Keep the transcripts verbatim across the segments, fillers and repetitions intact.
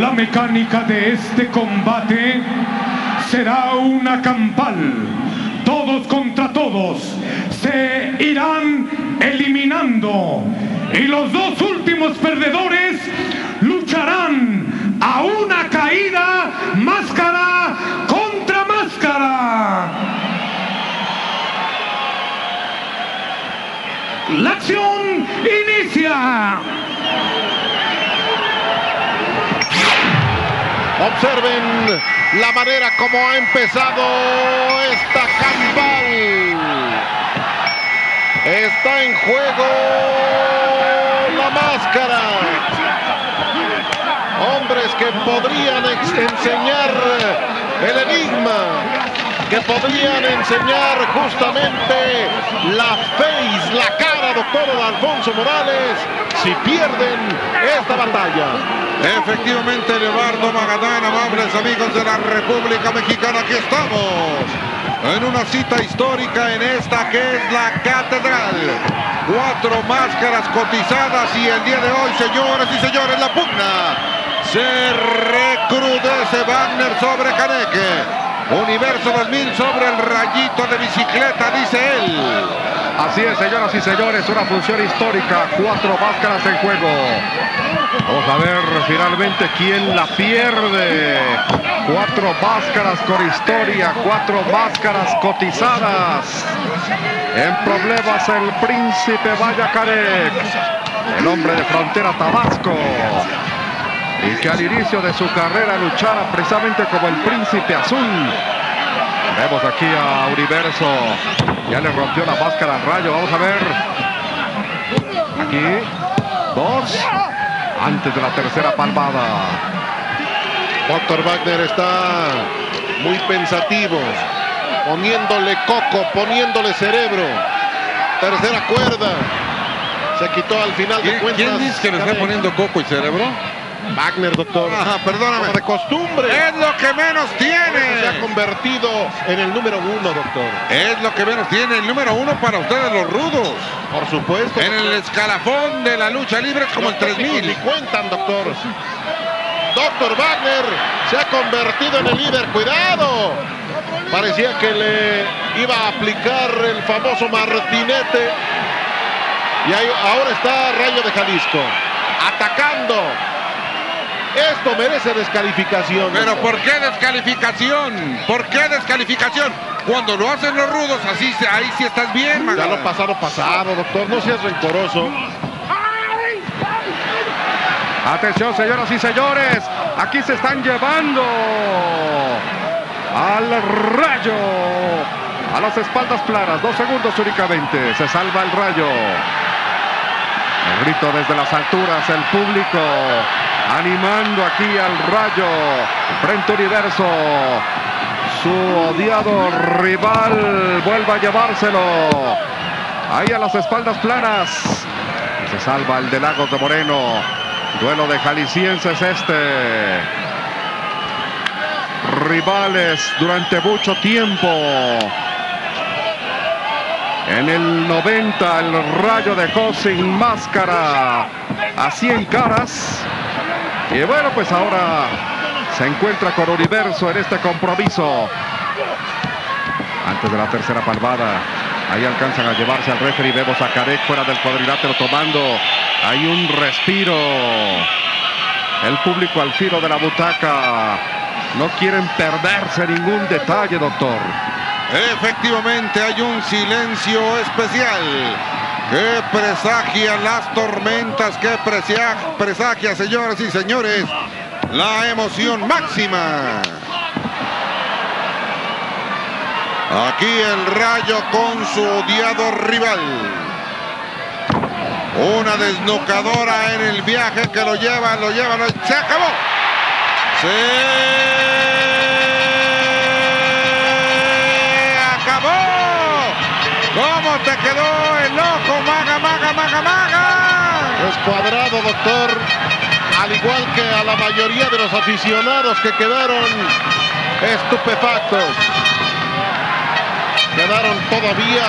La mecánica de este combate será una campal. Todos contra todos se irán eliminando y los dos últimos perdedores lucharán a una caída máscara contra máscara. La acción inicia. Observen la manera como ha empezado esta campal. Está en juego la máscara. Hombres que podrían enseñar el enigma, que podrían enseñar justamente la face, la cara, doctor Alfonso Morales, si pierden esta batalla. Efectivamente, Leonardo Magadán, amables amigos de la República Mexicana, aquí estamos en una cita histórica en esta que es la Catedral. Cuatro máscaras cotizadas y el día de hoy, señoras y señores, la pugna se recrudece. Wagner sobre Canek. Universo dos mil sobre el rayito de bicicleta, dice él. Así es, señoras y señores, una función histórica, cuatro máscaras en juego. Vamos a ver finalmente quién la pierde. Cuatro máscaras con historia, cuatro máscaras cotizadas. En problemas el príncipe Canek, el hombre de Frontera, Tabasco, y que al inicio de su carrera luchara precisamente como el Príncipe Azul. Vemos aquí a Universo, ya le rompió la máscara al Rayo. Vamos a ver, aquí, dos, antes de la tercera palmada. Doctor Wagner está muy pensativo, poniéndole coco, poniéndole cerebro. Tercera cuerda, se quitó al final de cuentas. ¿Quién dice que le está poniendo coco y cerebro? Wagner, doctor. Ajá, perdóname. Como de costumbre. Es lo que menos tiene. Se ha convertido en el número uno, doctor. Es lo que menos tiene. El número uno para ustedes, los rudos. Por supuesto. En doctor. El escalafón de la lucha libre es como los el tres mil. Ni cuentan, doctor. Doctor Wagner se ha convertido en el líder. ¡Cuidado! Parecía que le iba a aplicar el famoso Martinete. Y ahí, ahora está Rayo de Jalisco atacando. Esto merece descalificación. Pero ¿por qué descalificación? ¿Por qué descalificación? Cuando lo hacen los rudos, así se, ahí sí estás bien, man. Ya lo pasado, pasado, doctor. No seas rencoroso. Atención, señoras y señores. Aquí se están llevando al Rayo a las espaldas planas. Dos segundos únicamente. Se salva el Rayo. El grito desde las alturas, el público animando aquí al Rayo frente a Universo. Su odiado rival vuelve a llevárselo. Ahí a las espaldas planas. Se salva el de Lagos de Moreno. Duelo de jaliscienses este. Rivales durante mucho tiempo. En el noventa el Rayo dejó sin máscara a cien caras. Y bueno, pues ahora se encuentra con Universo en este compromiso. Antes de la tercera palmada, ahí alcanzan a llevarse al referee. Vemos a Canek fuera del cuadrilátero tomando. Hay un respiro. El público al filo de la butaca. No quieren perderse ningún detalle, doctor. Efectivamente, hay un silencio especial. ¡Qué presagia las tormentas! ¡Qué presagia, señoras y señores! ¡La emoción máxima! Aquí el Rayo con su odiado rival. Una desnucadora en el viaje que lo lleva, lo lleva, lo... ¡se acabó! ¡Se... ¿Cómo te quedó el ojo, maga, maga, maga, maga? Es cuadrado, doctor, al igual que a la mayoría de los aficionados que quedaron estupefactos. Quedaron todavía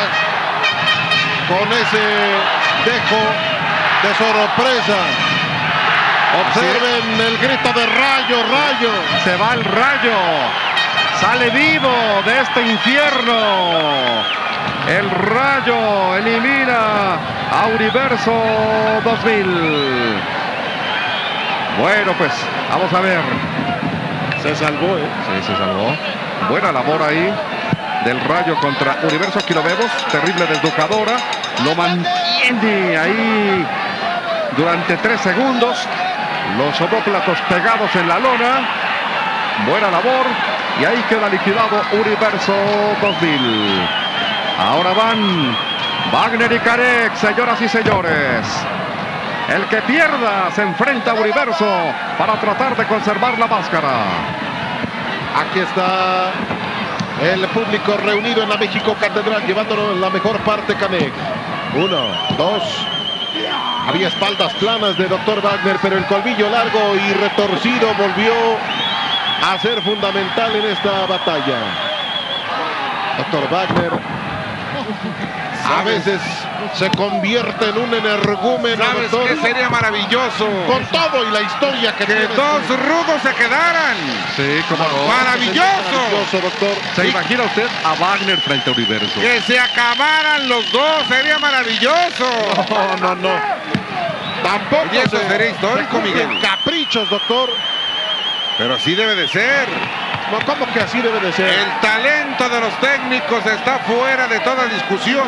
con ese dejo de sorpresa. Observen el grito de rayo, rayo. Se va el rayo. Sale vivo de este infierno. El rayo elimina a Universo dos mil. Bueno, pues vamos a ver. Se salvó, ¿eh? Sí, se salvó. Buena labor ahí del rayo contra Universo. Aquí lo vemos. Terrible desducadora. Lo mantiene ahí durante tres segundos. Los omoplatos pegados en la lona. Buena labor. Y ahí queda liquidado Universo dos mil. Ahora van Wagner y Canek, señoras y señores. El que pierda se enfrenta a Universo para tratar de conservar la máscara. Aquí está el público reunido en la México Catedral, llevándonos la mejor parte Canek. Uno, dos... Había espaldas planas de Doctor Wagner, pero el colmillo largo y retorcido volvió a ser fundamental en esta batalla. Doctor Wagner a veces se convierte en un energúmeno. ¿Sabes qué sería maravilloso? Con todo y la historia que, que tiene. Que dos este... rudos se quedaran. Sí, como no. Maravilloso. Maravilloso, doctor. ¿Se sí. imagina usted a Wagner frente a Universo? Que se acabaran los dos, sería maravilloso. No, no, no. Tampoco. Y eso se, sería histórico, se Miguel. Caprichos, doctor. Pero así debe de ser. No, ¿cómo que así debe de ser? El talento de los técnicos está fuera de toda discusión.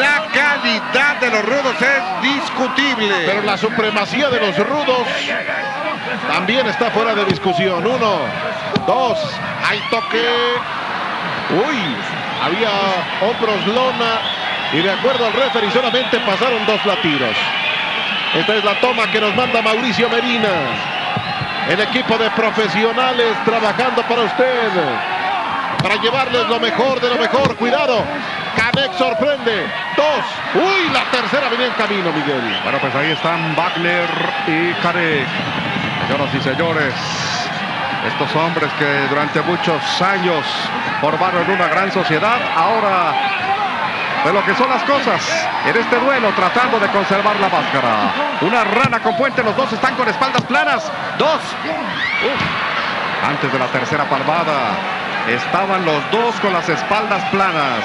La calidad de los rudos es discutible. Pero la supremacía de los rudos también está fuera de discusión. Uno, dos, hay toque. Uy, había hombros lona y de acuerdo al referee solamente pasaron dos latidos. Esta es la toma que nos manda Mauricio Medina. El equipo de profesionales trabajando para usted, para llevarles lo mejor de lo mejor. Cuidado, Canek sorprende. Dos, uy, la tercera venía en camino, Miguel. Bueno, pues ahí están Wagner y Canek. Señoras y señores, estos hombres que durante muchos años formaron una gran sociedad, ahora de lo que son las cosas en este duelo, tratando de conservar la máscara. Una rana con puente, los dos están con espaldas planas. Dos. Uf. Antes de la tercera palmada, estaban los dos con las espaldas planas.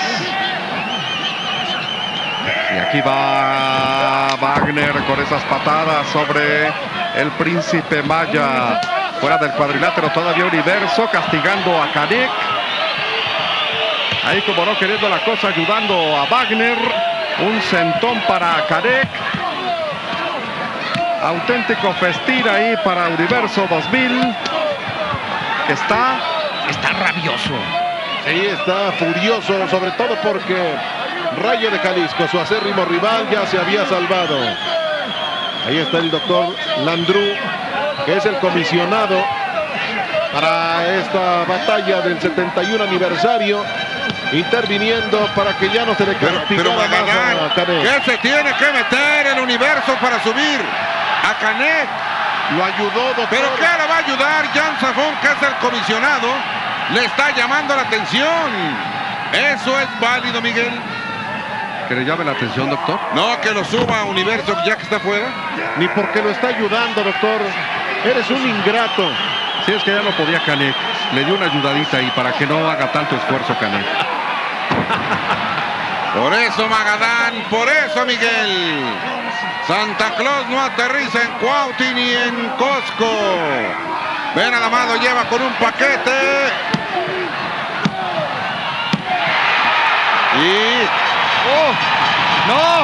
Y aquí va Wagner con esas patadas sobre el Príncipe Maya. Fuera del cuadrilátero todavía Universo, castigando a Canek. Ahí como no queriendo la cosa, ayudando a Wagner. Un sentón para Canek. Auténtico festín ahí para Universo dos mil. Está... Está rabioso. Sí, está furioso, sobre todo porque Rayo de Jalisco, su acérrimo rival, ya se había salvado. Ahí está el doctor Landru, que es el comisionado para esta batalla del setenta y uno aniversario. Interviniendo para que ya no se le castigara. Pero, pero Magadán, a Canek, que se tiene que meter el Universo para subir a Canek. Lo ayudó, doctor. Pero que ahora va a ayudar Jan Sabón, que es el comisionado. Le está llamando la atención. Eso es válido, Miguel. ¿Que le llame la atención, doctor? No, que lo suba a Universo, ya que está fuera. Ni porque lo está ayudando, doctor. Eres un ingrato. Si es que ya no podía Canek. Le dio una ayudadita ahí para que no haga tanto esfuerzo Canek. Por eso Magadán, por eso Miguel. Santa Claus no aterriza en Cuauhti ni en Costco. Ven al amado, lleva con un paquete. Y... ¡Oh! ¡No!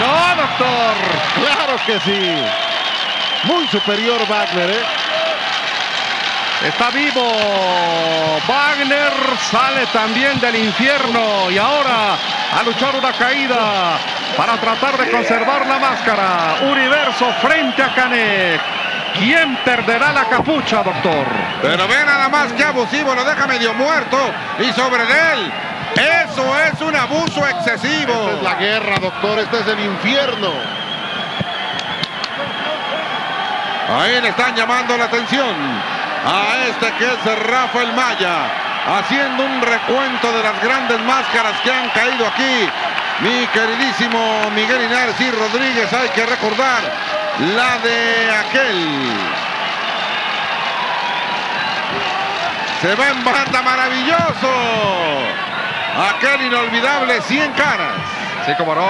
¡No, doctor! ¡Claro que sí! Muy superior Wagner, ¿eh? Está vivo Wagner, sale también del infierno y ahora a luchar una caída para tratar de conservar la máscara. Universo frente a Canek. ¿Quién perderá la capucha, doctor? Pero ve nada más que abusivo, lo deja medio muerto y sobre de él. Eso es un abuso excesivo. Esta es la guerra, doctor, este es el infierno. Ahí le están llamando la atención a este que es Rafael Maya, haciendo un recuento de las grandes máscaras que han caído aquí. Mi queridísimo Miguel Inés y Rodríguez, hay que recordar la de aquel. Se va en banda, maravilloso. Aquel inolvidable cien caras. Sí, como no,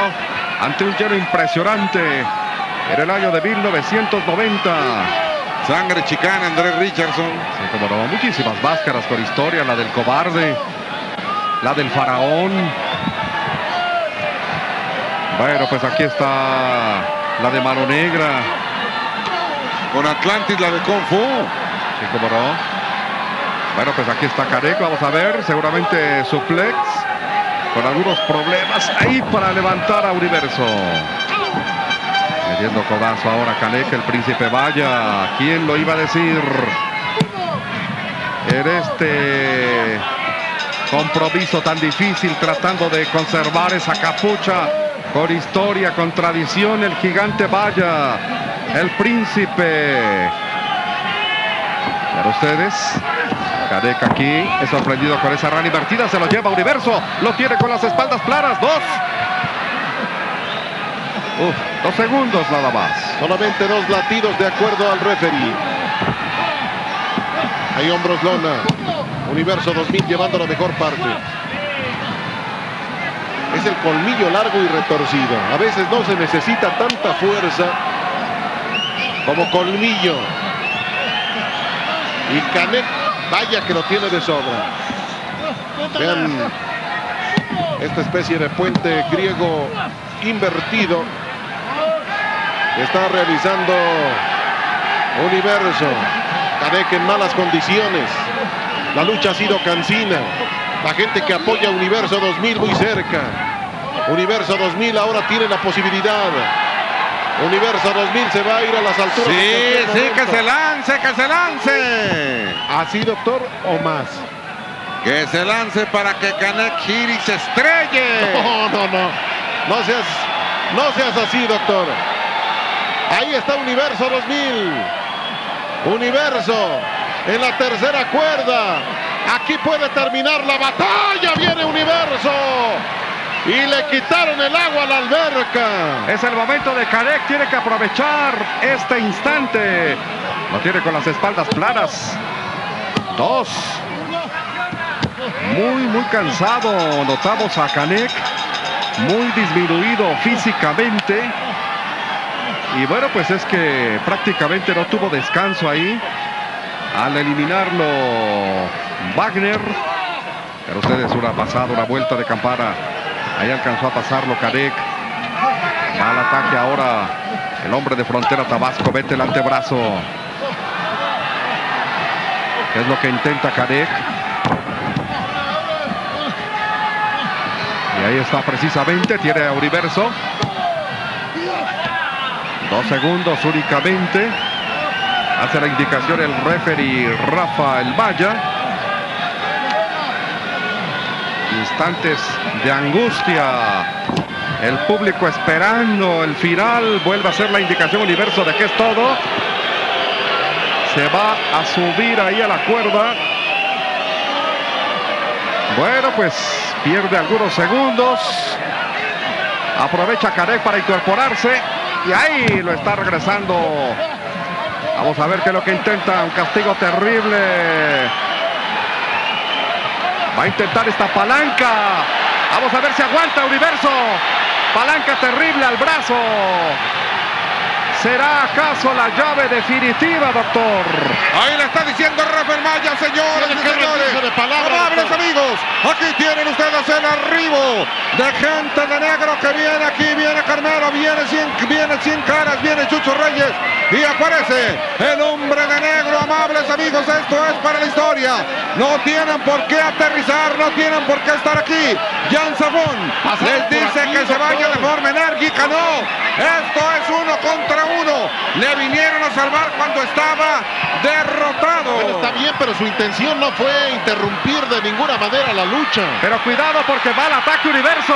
ante un lleno impresionante en el año de mil novecientos noventa. Sangre chicana, Andrés Richardson. Sí, como no, muchísimas máscaras con historia. La del cobarde, la del faraón. Bueno, pues aquí está la de mano negra. Con Atlantis, la de Kung Fu. Sí, como no. Bueno, pues aquí está Canek. Vamos a ver, seguramente suplex. Con algunos problemas ahí para levantar a Universo. Metiendo codazo ahora Canek, el príncipe Maya. ¿Quién lo iba a decir? En este compromiso tan difícil, tratando de conservar esa capucha con historia, con tradición, el gigante Maya, el príncipe. Para ustedes, Canek aquí es sorprendido con esa rana invertida. Se lo lleva Universo, lo tiene con las espaldas planas. Dos. Uf, dos segundos nada más. Solamente dos latidos de acuerdo al referee. Hay hombros lona. Universo dos mil llevando la mejor parte. Es el colmillo largo y retorcido. A veces no se necesita tanta fuerza como colmillo. Y Canek, vaya que lo tiene de sobra. Vean esta especie de puente griego invertido está realizando Universo. Canek en malas condiciones. La lucha ha sido cansina. La gente que apoya Universo dos mil muy cerca. Universo dos mil ahora tiene la posibilidad. Universo dos mil se va a ir a las alturas. Sí, sí, que se lance, que se lance. ¿Así, doctor, o más? Que se lance para que Canek gire y se estrelle. No, no, no. No seas... No seas así, doctor. Ahí está Universo dos mil. Universo en la tercera cuerda. Aquí puede terminar la batalla. Viene Universo. Y le quitaron el agua a la alberca. Es el momento de Canek. Tiene que aprovechar este instante. Lo tiene con las espaldas planas. Dos. Muy, muy cansado. Notamos a Canek. Muy disminuido físicamente. Y bueno, pues es que prácticamente no tuvo descanso ahí al eliminarlo Wagner. Pero ustedes, una pasada, una vuelta de campana. Ahí alcanzó a pasarlo Canek. Va al ataque ahora el hombre de frontera Tabasco. Mete el antebrazo. ¿Qué es lo que intenta Canek? Y ahí está precisamente, tiene a Universo. Dos segundos únicamente. Hace la indicación el referee Rafael Maya. Instantes de angustia. El público esperando el final. Vuelve a hacer la indicación Universo de que es todo. Se va a subir ahí a la cuerda. Bueno, pues pierde algunos segundos. Aprovecha Canek para incorporarse. Y ahí lo está regresando. Vamos a ver qué es lo que intenta. Un castigo terrible. Va a intentar esta palanca. Vamos a ver si aguanta Universo. Palanca terrible al brazo. ¿Será acaso la llave definitiva, doctor? Ahí le está diciendo Rafael Maya, señores y señores. De palabra, amables amigos, aquí tienen ustedes el arribo de gente de negro que viene aquí. Viene Carmelo, viene cien, viene cien caras, viene Chucho Reyes. Y aparece el hombre de negro, amables amigos. Esto es para la historia. No tienen por qué aterrizar, no tienen por qué estar aquí. Jan Sabón les dice aquí, que doctor, se vaya de forma enérgica. No, esto es uno contra uno. Uno, le vinieron a salvar cuando estaba derrotado. Bueno, está bien, pero su intención no fue interrumpir de ninguna manera la lucha. Pero cuidado porque va al ataque Universo.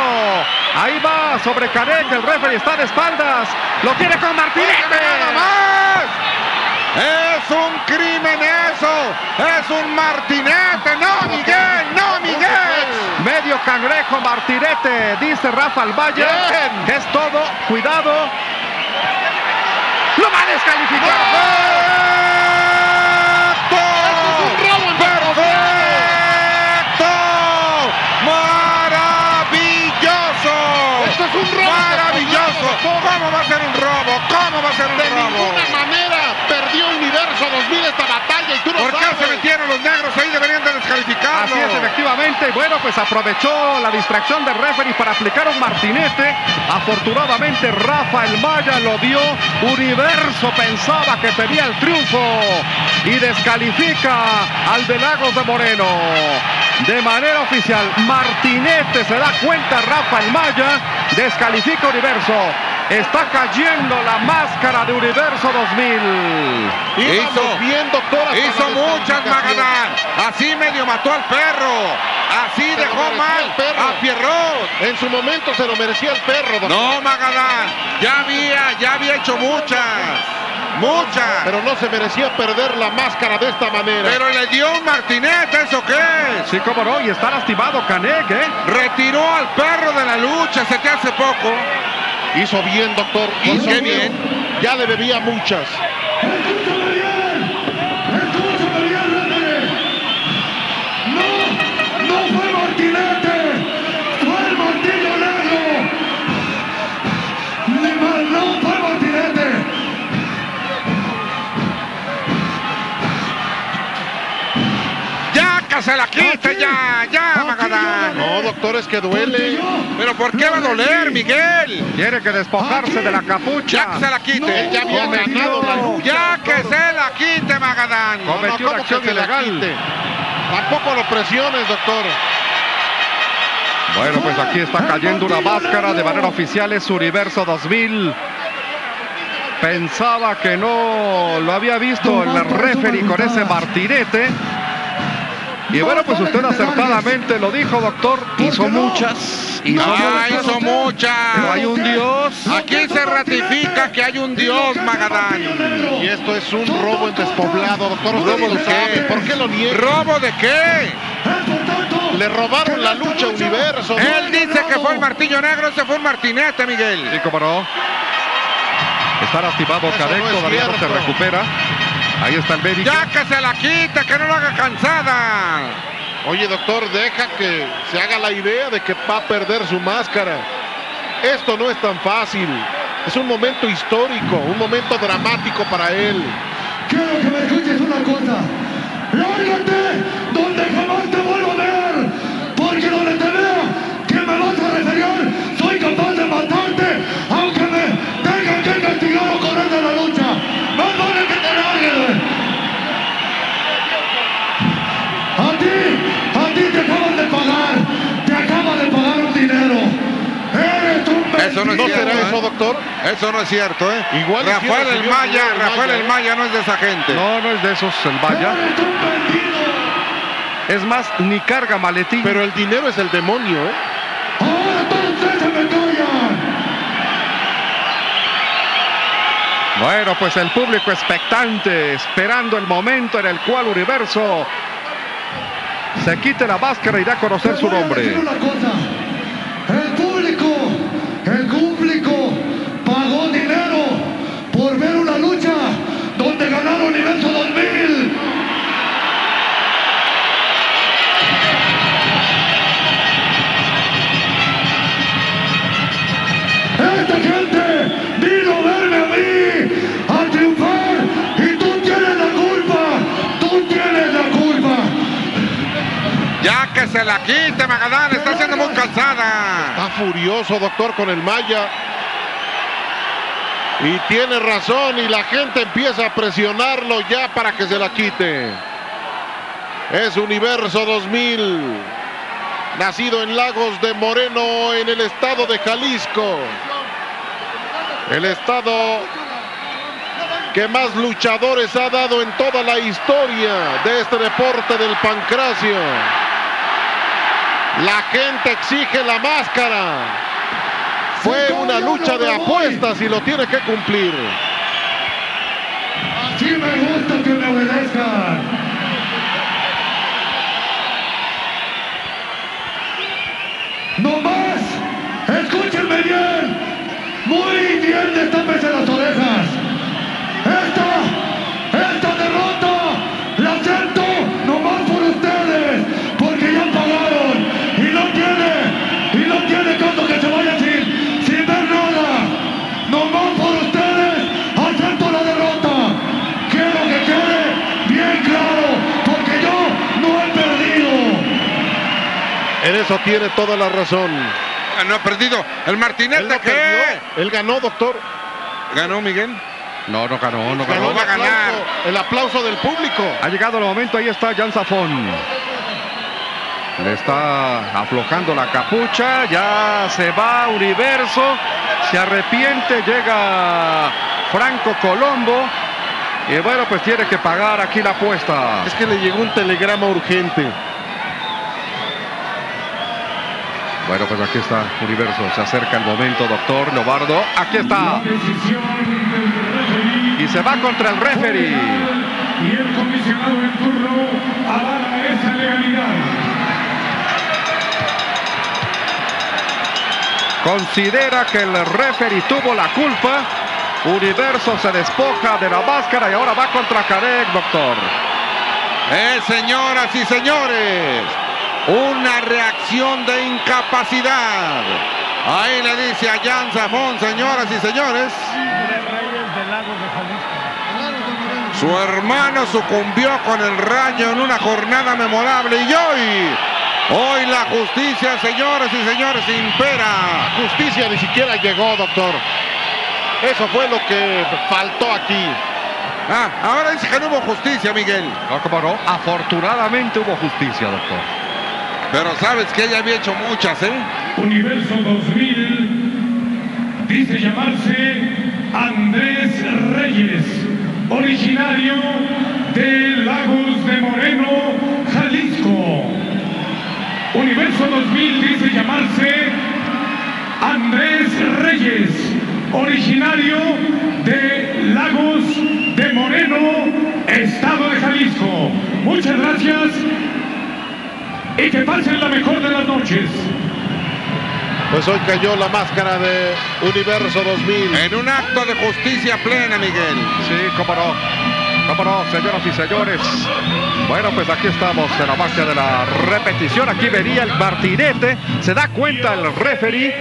Ahí va sobre Canek, el referee está de espaldas. Lo tiene con Martinete. ¡Nada más! ¡Es un crimen eso! ¡Es un Martinete! ¡No, Miguel! ¡No, Miguel! Medio cangrejo Martinete, dice Rafael Valle. ¡Es todo! ¡Cuidado! ¡Lo descalificado. ¡Perfecto! ¡Perfecto! ¡Maravilloso! ¡Esto es un robo! ¡Maravilloso! ¿Cómo va a ser un robo? ¿Cómo va a ser un robo? De ninguna manera perdió Universo dos mil esta batalla y tú no sabes. ¿Por qué se metieron los negros ahí? Deberían de descalificarlo. Así es, efectivamente. Bueno, pues aprovechó la distracción del referee para aplicar un martinete. Afortunadamente Rafael Maya lo dio. Universo pensaba que tenía el triunfo y descalifica al de Lagos de Moreno de manera oficial. Martinete se da cuenta, Rafael Maya descalifica Universo. Está cayendo la máscara de Universo dos mil. Hizo, viendo todas hizo muchas Magadán. Así medio mató al perro. Así se dejó mal a Pierrot. En su momento se lo merecía el perro, doctor. No, Magadán. Ya había, ya había hecho muchas. Muchas. Pero no se merecía perder la máscara de esta manera. Pero le dio un martinete, ¿eso qué es? Sí, cómo no. Y está lastimado Canek, ¿eh? Retiró al perro de la lucha. Se te hace poco. Hizo bien, doctor. Hizo bien. bien. Ya le debía muchas. Se la quita ya, ya, Magadán. No, doctor, es que duele. ¿Pero por qué va a doler, Miguel? Tiene que despojarse de la capucha. Ya que se la quite. No, ya había ganado la lucha. Ya que se la quite, Magadán. Cometió no, no, una acción ilegal. Tampoco lo presiones, doctor. Bueno, pues aquí está cayendo una máscara. De manera oficial es Universo dos mil. Pensaba que no lo había visto el referee con ese martinete. Y bueno, pues usted acertadamente lo dijo, doctor. Hizo muchas. Hizo ah, muchas. hizo muchas. Pero hay un Dios. Aquí se ratifica que hay un Dios, Magadán. Y esto es un robo en despoblado, doctor. ¿Robo de qué? ¿Por qué lo niega? ¿Robo de qué? Le robaron la lucha a Universo. Él dice que fue el martillo negro, ese fue un martinete, Miguel. Sí, cómo no. Está lastimado Canek, todavía no se recupera. Ahí está el médico. Ya que se la quita, que no lo haga cansada. Oye, doctor, deja que se haga la idea de que va a perder su máscara. Esto no es tan fácil. Es un momento histórico, un momento dramático para él. Quiero que me escuches una cosa. Lárgate donde jamás te vuelvo a ver. Porque donde te veo, que me vas a referir, soy capaz de matarte, aunque me tengan que castigar o correr de la lucha. ¡Más vale que te largues! ¡A ti! ¡A ti te acaban de pagar! ¡Te acaban de pagar un dinero! ¡Eres un mentiroso! Eso no es cierto, ¿eh? Eso, doctor. Eso no es cierto, ¿eh? Igual Rafael el Maya, Rafael el Maya no es de esa gente. No, no es de esos, el Maya. ¡Eres un vendido! Es más, ni carga maletín. Pero el dinero es el demonio, ¿eh? ¡Ahora todos ustedes se me callan! Bueno, pues el público expectante, esperando el momento en el cual Universo se quite la máscara y da a conocer su nombre. Te voy a decir una cosa. El público, el público pagó dinero por ver una lucha donde ganaron Universo dos mil. Esta gente vino a verme a mí, a triunfar, y tú tienes la culpa, tú tienes la culpa. Ya que se la quite, Magadán, está siendo muy cansada. Está furioso, doctor, con el Maya. Y tiene razón, y la gente empieza a presionarlo ya para que se la quite. Es Universo dos mil, nacido en Lagos de Moreno, en el estado de Jalisco. El estado que más luchadores ha dado en toda la historia de este deporte del pancracio. La gente exige la máscara. Fue una lucha de apuestas y lo tiene que cumplir. Así me gusta que me obedezcan. ¡No más! ¡Escúchenme bien! ¡Muy bien! ¡Estápense las orejas! eso tiene toda la razón. No ha perdido. El Martinete no que perdió. Él ganó, doctor. ¿Ganó, Miguel? No, no ganó, no ganó. ganó. Va a ganar. El aplauso del público. Ha llegado el momento, ahí está Jan Sabón. Le está aflojando la capucha, ya se va Universo, se arrepiente, llega Franco Colombo. Y bueno, pues tiene que pagar aquí la apuesta. Es que le llegó un telegrama urgente. Bueno, pues aquí está Universo, se acerca el momento, doctor Lobardo. Aquí está. Y se va contra el referee. Y el comisionado en turno avala esa legalidad. Considera que el referee tuvo la culpa. Universo se despoja de la máscara y ahora va contra Canek, doctor. Eh, señoras y señores, una reacción de incapacidad. Ahí le dice a Jan Sabón, señoras y señores. Andrés Reyes del Lago de Jalisco. Su hermano sucumbió con el Rayo en una jornada memorable y hoy... Hoy la justicia, señoras y señores, impera. La justicia ni siquiera llegó, doctor. Eso fue lo que faltó aquí. Ah, ahora dice que no hubo justicia, Miguel. No, como no. Afortunadamente hubo justicia, doctor. Pero sabes que ella había hecho muchas, ¿eh? Universo dos mil dice llamarse Andrés Reyes, originario de Lagos de Moreno, Jalisco. Universo dos mil dice llamarse Andrés Reyes, originario de Lagos de Moreno, Estado de Jalisco. Muchas gracias y que pasen la mejor de las noches. Pues hoy cayó la máscara de Universo dos mil. En un acto de justicia plena, Miguel. Sí, cómo no. Cómo no, señoras y señores. Bueno, pues aquí estamos en la magia de la repetición. Aquí venía el Martinete. Se da cuenta el referee.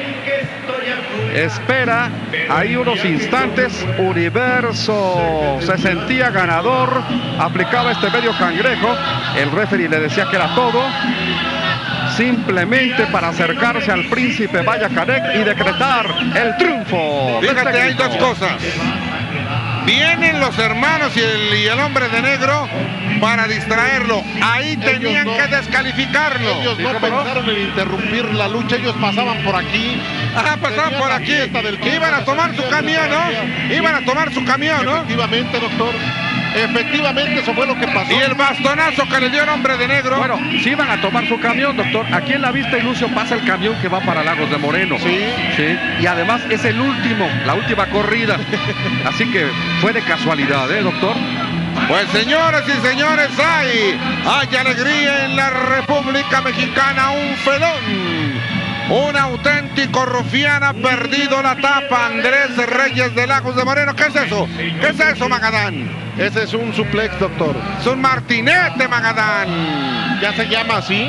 Espera ahí unos instantes. Universo se sentía ganador. Aplicaba este medio cangrejo. El referee le decía que era todo. Simplemente para acercarse al príncipe Maya Canek y decretar el triunfo. Fíjate, hay dos cosas. Vienen los hermanos y el, y el hombre de negro para distraerlo. Ahí tenían no, que descalificarlo. Ellos no pensaron no? en interrumpir la lucha. Ellos pasaban por aquí. Ajá, pasaban por aquí. Del iban a tomar su camión, ¿no? Iban a tomar su camión, ¿no? Efectivamente, doctor. Efectivamente, eso fue lo que pasó. Y el bastonazo que le dio el hombre de negro. Bueno, sí iban a tomar su camión, doctor. Aquí en la vista, Lucio, pasa el camión que va para Lagos de Moreno. Sí. Sí. Y además es el último, la última corrida. Así que fue de casualidad, ¿eh, doctor? Pues, señoras y señores, hay, hay alegría en la República Mexicana, un felón. Un auténtico rufián ha perdido la tapa, Andrés Reyes de Lagos de Moreno. ¿Qué es eso? ¿Qué es eso, Magadán? Ese es un suplex, doctor. Es un Martinete, Magadán. ¿Ya se llama así?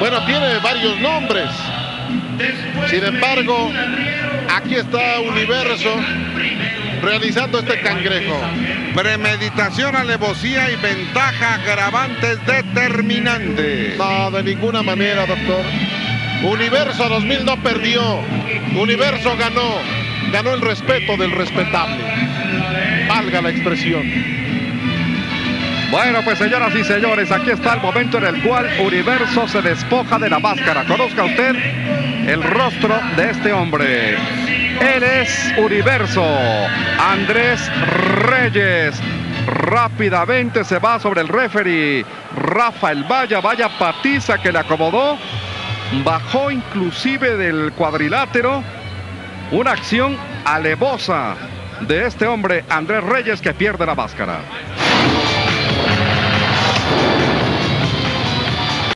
Bueno, tiene varios nombres. Sin embargo, aquí está Universo realizando este cangrejo. Premeditación, alevosía y ventaja agravantes determinantes. No, de ninguna manera, doctor. Universo dos mil no perdió. Universo ganó. Ganó el respeto del respetable. Valga la expresión. Bueno, pues señoras y señores, aquí está el momento en el cual Universo se despoja de la máscara. Conozca usted el rostro de este hombre. Él es Universo. Andrés Reyes. Rápidamente se va sobre el referee. Rafael Maya, vaya patiza que le acomodó. Bajó inclusive del cuadrilátero. Una acción alevosa de este hombre, Andrés Reyes, que pierde la máscara.